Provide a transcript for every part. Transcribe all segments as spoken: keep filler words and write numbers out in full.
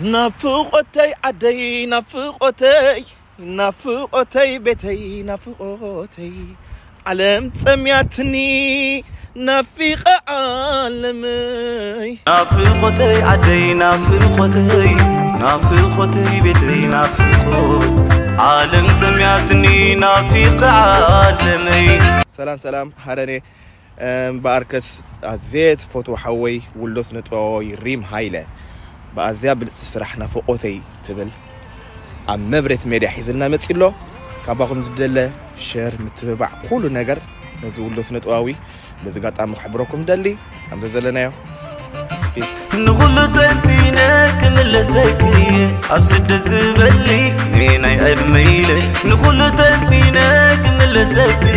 نافقتي عدي نافقتي نافقتي بتي نافقتي علم سميتني نافق عالمي نافقتي عدي نافقتي نافقتي بتي نافقت عالم سميتني نافق عالمي. سلام سلام حرني باركس عزيز فوتو حوي ولوس نتوي ريم هايله بازياب تسرحنا فوقتي تبل عم مبرت ميديا حيزلنا متيلو كاباكم زدله شير متبع كل ነገር ነዚ ውሎስነት ዋዊ በዚ ጋጣም خبركم دلي عم زلنا نقول تنتينك ملسكي ابسد زبلي مين ايميل نقول تنتينك ملسكي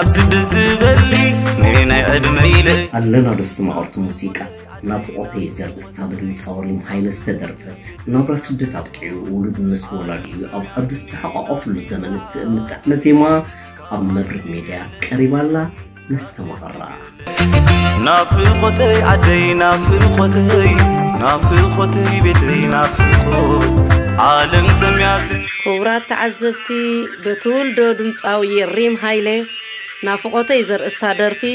ابسد زبلي مين ايميل علنا نستمعوا موسيقى نافقتي زرق استابرن صوريم هايل استدرفت نبرة سدت أبكي ولد مسؤولي أو حدث تحقق أفضل زمن متنسيما أم مبرد ميديا كريبالا نستمر نافقتي عدي نافقتي نافقتي بتي نافقت عالم سمعتني كورات تعذبتي بتول دودن صاوي ريم هايلة نافقتي زرق استدرفي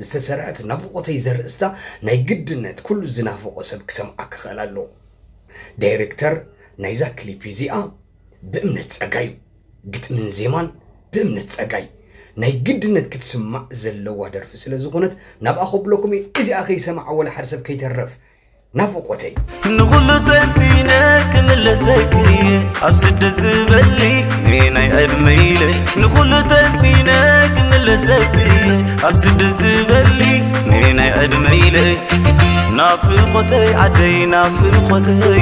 استسرعت نافقتي زر استا نايقدنت كل زنافق وسبك سمعك خلالو دايركتر نايزا كليبي زيئا بأمنت ساقايو قت من زيمان بأمنت ساقايو نايقدنت كت سمع زلو ودر فسل زغونت نبقى خبلوكمي إزي أخي سمع ولا حرسب كي ترف نافقتي نغلط أنتينك ملسكي أبسد زبلي ميناي أبميلي نغلط أنتينك ملسكي أبسد زبلي ميناي أبميلي نافقتي عدي نافقتي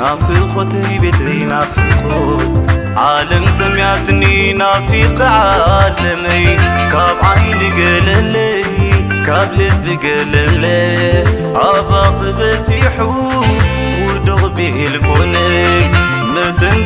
نافقتي بتي نافقت عالم سمعتني نافق عالمي كاب عيني قللي كاب لبي قللي أبا ضبتي حوم ودغبي الكونك متن